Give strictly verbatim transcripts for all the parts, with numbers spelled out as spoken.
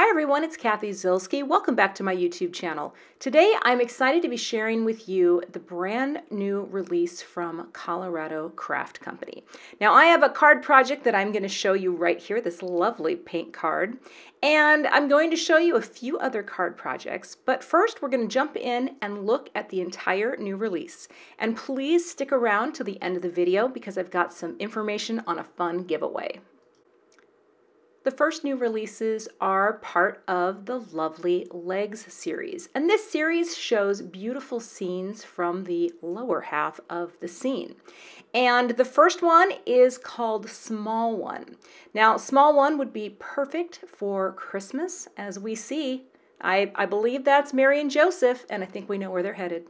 Hi everyone, it's Cathy Zielske. Welcome back to my YouTube channel. Today I'm excited to be sharing with you the brand new release from Colorado Craft Company. Now I have a card project that I'm going to show you right here, this lovely paint card, and I'm going to show you a few other card projects, but first we're going to jump in and look at the entire new release. And please stick around to the end of the video because I've got some information on a fun giveaway. The first new releases are part of the Lovely Legs series, and this series shows beautiful scenes from the lower half of the scene. And the first one is called Small One. Now, Small One would be perfect for Christmas, as we see. I, I believe that's Mary and Joseph, and I think we know where they're headed.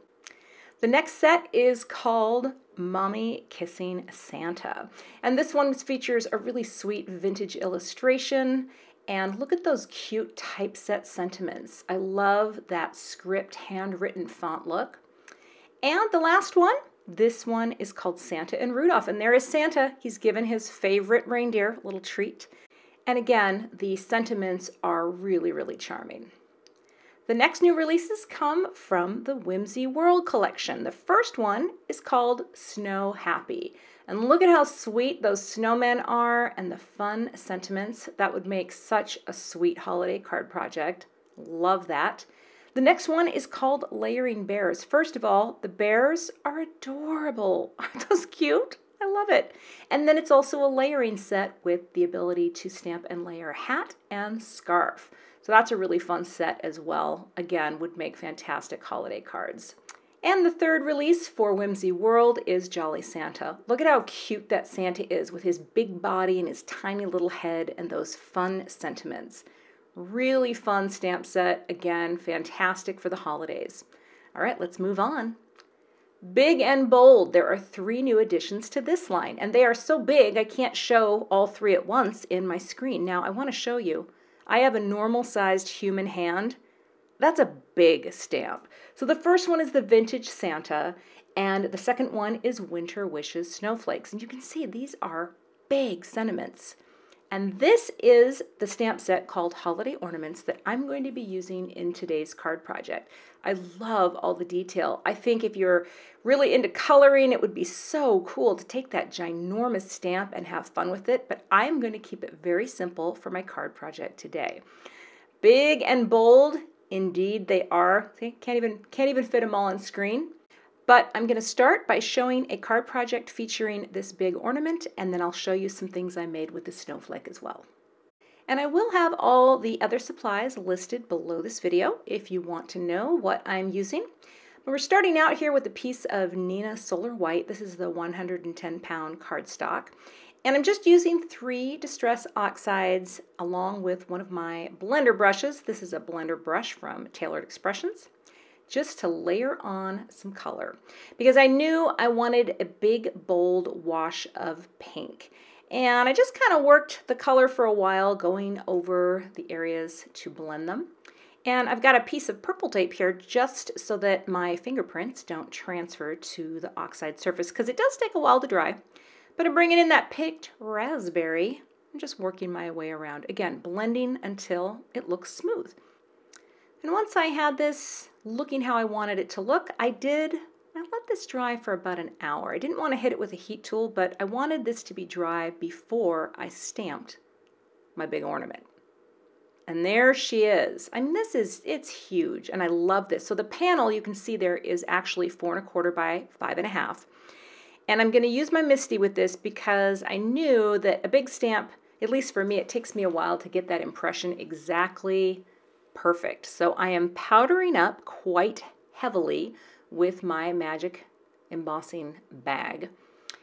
The next set is called Mommy Kissing Santa. And this one features a really sweet vintage illustration. And look at those cute typeset sentiments. I love that script handwritten font look. And the last one, this one is called Santa and Rudolph. And there is Santa. He's given his favorite reindeer a little treat. And again, the sentiments are really, really charming. The next new releases come from the Whimsy World collection. The first one is called Snow Happy. And look at how sweet those snowmen are and the fun sentiments. That would make such a sweet holiday card project. Love that. The next one is called Layering Bears. First of all, the bears are adorable. Aren't those cute? I love it. And then it's also a layering set with the ability to stamp and layer a hat and scarf. So that's a really fun set as well. Again, would make fantastic holiday cards. And the third release for Whimsy World is Jolly Santa. Look at how cute that Santa is with his big body and his tiny little head and those fun sentiments. Really fun stamp set. Again, fantastic for the holidays. All right, let's move on. Big and Bold. There are three new additions to this line, and they are so big I can't show all three at once in my screen. Now I want to show you. I have a normal sized human hand. That's a big stamp. So the first one is the Vintage Santa, and the second one is Winter Wishes Snowflakes. And you can see these are big sentiments. And this is the stamp set called Holiday Ornaments that I'm going to be using in today's card project. I love all the detail. I think if you're really into coloring, it would be so cool to take that ginormous stamp and have fun with it, but I'm going to keep it very simple for my card project today. Big and bold, indeed they are. See, can't even, can't even fit them all on screen. But I'm going to start by showing a card project featuring this big ornament, and then I'll show you some things I made with the snowflake as well. And I will have all the other supplies listed below this video if you want to know what I'm using. But we're starting out here with a piece of Nina Solar White. This is the one hundred ten pound cardstock. And I'm just using three distress oxides along with one of my blender brushes. This is a blender brush from Taylored Expressions, just to layer on some color, because I knew I wanted a big, bold wash of pink. And I just kind of worked the color for a while, going over the areas to blend them. And I've got a piece of purple tape here just so that my fingerprints don't transfer to the oxide surface, because it does take a while to dry. But I'm bringing in that picked raspberry. I'm just working my way around. Again, blending until it looks smooth. And once I had this looking how I wanted it to look, I did, I let this dry for about an hour. I didn't want to hit it with a heat tool, but I wanted this to be dry before I stamped my big ornament. And there she is. I mean, this is, it's huge, and I love this. So the panel you can see there is actually four and a quarter by five and a half. And I'm going to use my MISTI with this because I knew that a big stamp, at least for me, it takes me a while to get that impression exactly perfect. So I am powdering up quite heavily with my magic embossing bag.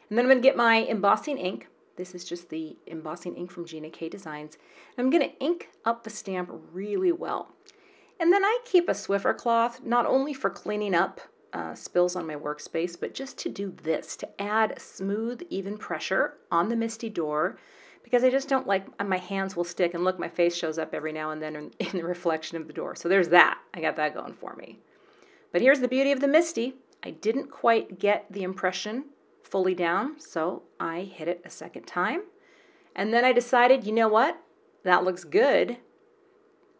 And then I'm going to get my embossing ink. This is just the embossing ink from Gina K. Designs. I'm going to ink up the stamp really well. And then I keep a Swiffer cloth, not only for cleaning up uh, spills on my workspace, but just to do this, to add smooth, even pressure on the MISTI door, because I just don't like, my hands will stick, and look, my face shows up every now and then in, in the reflection of the door. So there's that. I got that going for me. But here's the beauty of the MISTI. I didn't quite get the impression fully down, so I hit it a second time. And then I decided, you know what? That looks good.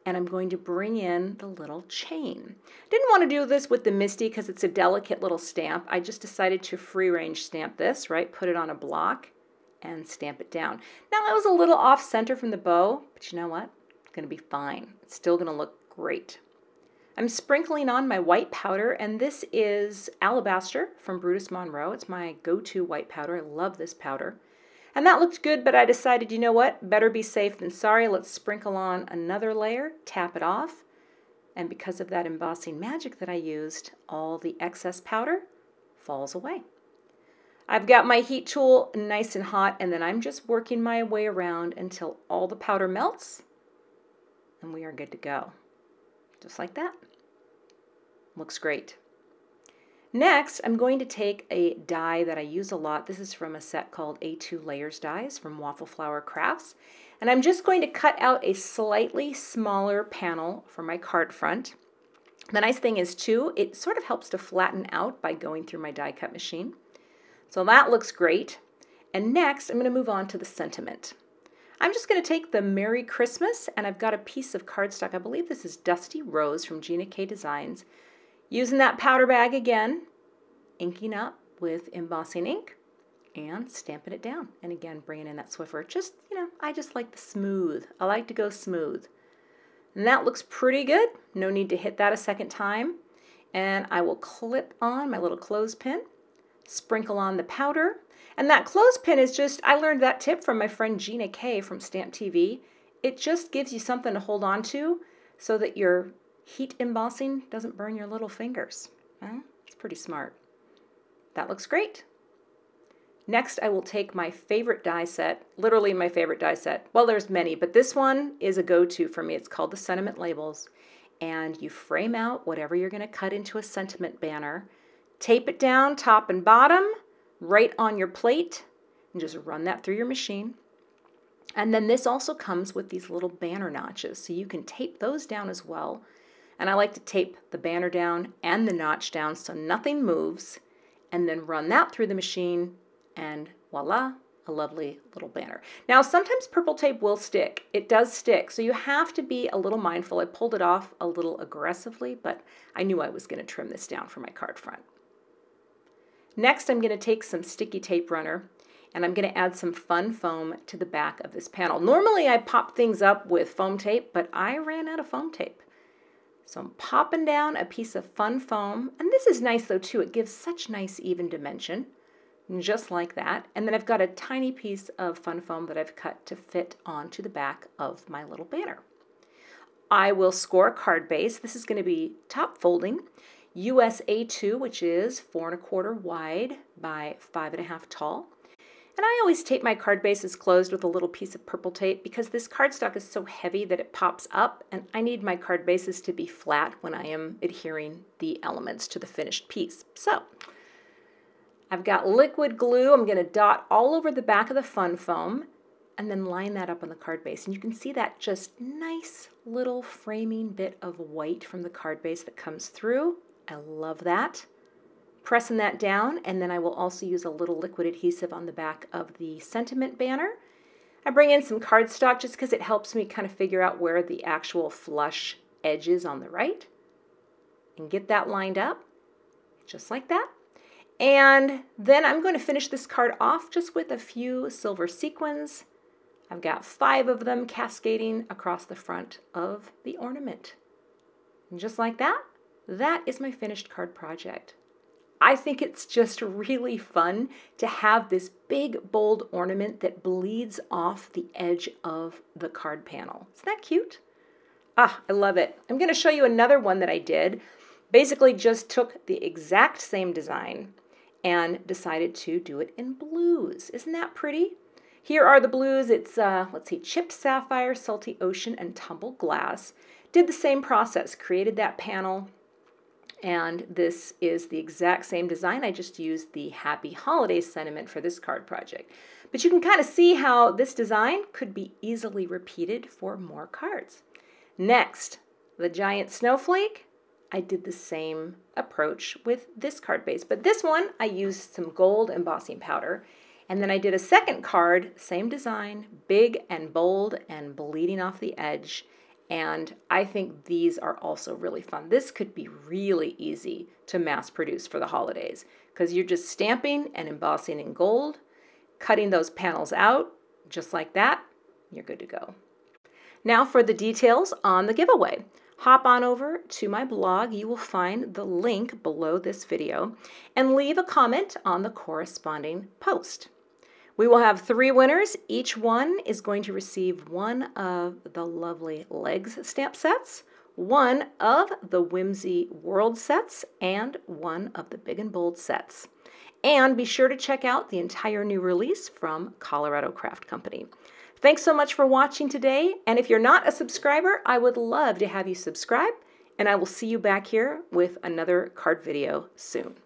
and I'm going to bring in the little chain. Didn't want to do this with the MISTI because it's a delicate little stamp. I just decided to free range stamp this, right? Put it on a block and stamp it down. Now that was a little off center from the bow, but you know what? It's going to be fine. It's still going to look great. I'm sprinkling on my white powder, and this is Alabaster from Brutus Monroe. It's my go-to white powder. I love this powder. And that looked good, but I decided, you know what, better be safe than sorry. Let's sprinkle on another layer, tap it off, and because of that embossing magic that I used, all the excess powder falls away. I've got my heat tool nice and hot, and then I'm just working my way around until all the powder melts, and we are good to go. Just like that. Looks great. Next, I'm going to take a die that I use a lot. This is from a set called A two Layers Dies from Waffle Flower Crafts. And I'm just going to cut out a slightly smaller panel for my card front. The nice thing is, too, it sort of helps to flatten out by going through my die cut machine. So that looks great. And next, I'm going to move on to the sentiment. I'm just going to take the Merry Christmas, and I've got a piece of cardstock. I believe this is Dusty Rose from Gina K. Designs. Using that powder bag again, inking up with embossing ink and stamping it down. And again, bringing in that Swiffer. Just, you know, I just like the smooth. I like to go smooth. And that looks pretty good. No need to hit that a second time. And I will clip on my little clothespin, sprinkle on the powder. And that clothespin is just, I learned that tip from my friend Gina K. from Stamp T V. It just gives you something to hold on to so that your heat embossing doesn't burn your little fingers. Well, it's pretty smart. That looks great. Next, I will take my favorite die set, literally my favorite die set. Well, there's many, but this one is a go-to for me. It's called the Sentiment Labels. And you frame out whatever you're going to cut into a sentiment banner, tape it down top and bottom, right on your plate, and just run that through your machine. And then this also comes with these little banner notches, so you can tape those down as well. And I like to tape the banner down and the notch down so nothing moves, and then run that through the machine, and voila, a lovely little banner. Now, sometimes purple tape will stick. It does stick, so you have to be a little mindful. I pulled it off a little aggressively, but I knew I was going to trim this down for my card front. Next, I'm going to take some sticky tape runner, and I'm going to add some fun foam to the back of this panel. Normally, I pop things up with foam tape, but I ran out of foam tape. So I'm popping down a piece of fun foam, and this is nice, though, too. It gives such nice even dimension, just like that. And then I've got a tiny piece of fun foam that I've cut to fit onto the back of my little banner. I will score a card base. This is going to be top folding. U S A two, which is four and a quarter wide by five and a half tall. And I always tape my card bases closed with a little piece of purple tape because this cardstock is so heavy that it pops up, and I need my card bases to be flat when I am adhering the elements to the finished piece. So I've got liquid glue. I'm going to dot all over the back of the fun foam and then line that up on the card base. And you can see that just nice little framing bit of white from the card base that comes through. I love that. Pressing that down, and then I will also use a little liquid adhesive on the back of the sentiment banner. I bring in some cardstock just because it helps me kind of figure out where the actual flush edge is on the right. And get that lined up, just like that. And then I'm going to finish this card off just with a few silver sequins. I've got five of them cascading across the front of the ornament. And just like that. That is my finished card project. I think it's just really fun to have this big, bold ornament that bleeds off the edge of the card panel. Isn't that cute? Ah, I love it. I'm going to show you another one that I did. Basically just took the exact same design and decided to do it in blues. Isn't that pretty? Here are the blues. It's, uh, let's see, Chipped Sapphire, Salty Ocean, and Tumbled Glass. Did the same process, created that panel. And this is the exact same design. I just used the Happy Holidays sentiment for this card project. But you can kind of see how this design could be easily repeated for more cards. Next, the giant snowflake. I did the same approach with this card base. But this one, I used some gold embossing powder. And then I did a second card, same design, big and bold and bleeding off the edge. And I think these are also really fun. This could be really easy to mass produce for the holidays because you're just stamping and embossing in gold, cutting those panels out just like that, you're good to go. Now for the details on the giveaway. Hop on over to my blog. You will find the link below this video and leave a comment on the corresponding post. We will have three winners. Each one is going to receive one of the Lovely Legs stamp sets, one of the Whimsy World sets, and one of the Big and Bold sets. And be sure to check out the entire new release from Colorado Craft Company. Thanks so much for watching today, and if you're not a subscriber, I would love to have you subscribe, and I will see you back here with another card video soon.